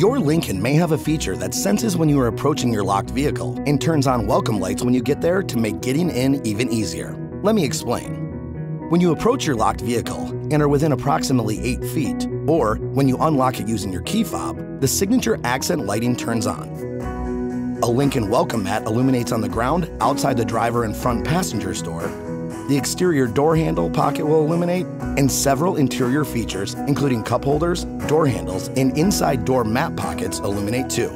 Your Lincoln may have a feature that senses when you are approaching your locked vehicle and turns on welcome lights when you get there to make getting in even easier. Let me explain. When you approach your locked vehicle and are within approximately 8 feet, or when you unlock it using your key fob, the signature accent lighting turns on. A Lincoln welcome mat illuminates on the ground outside the driver and front passenger's door. The exterior door handle pocket will illuminate, and several interior features, including cup holders, door handles, and inside door mat pockets illuminate too.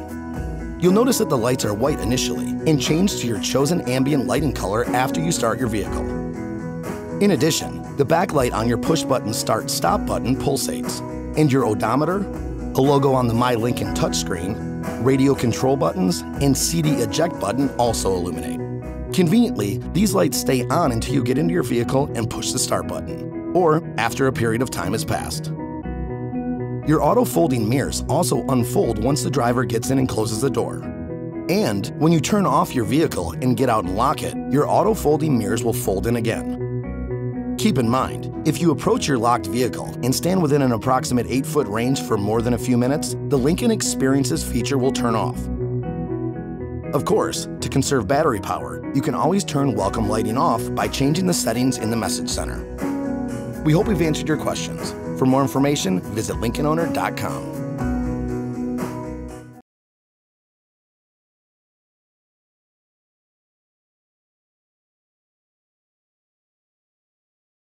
You'll notice that the lights are white initially and change to your chosen ambient lighting color after you start your vehicle. In addition, the backlight on your push-button start-stop button pulsates, and your odometer, a logo on the My Lincoln touchscreen, radio control buttons, and CD eject button also illuminate. Conveniently, these lights stay on until you get into your vehicle and push the start button, or after a period of time has passed. Your auto-folding mirrors also unfold once the driver gets in and closes the door. And when you turn off your vehicle and get out and lock it, your auto-folding mirrors will fold in again. Keep in mind, if you approach your locked vehicle and stand within an approximate 8-foot range for more than a few minutes, the Lincoln Experiences feature will turn off. Of course, to conserve battery power, you can always turn welcome lighting off by changing the settings in the message center. We hope we've answered your questions. For more information, visit LincolnOwner.com.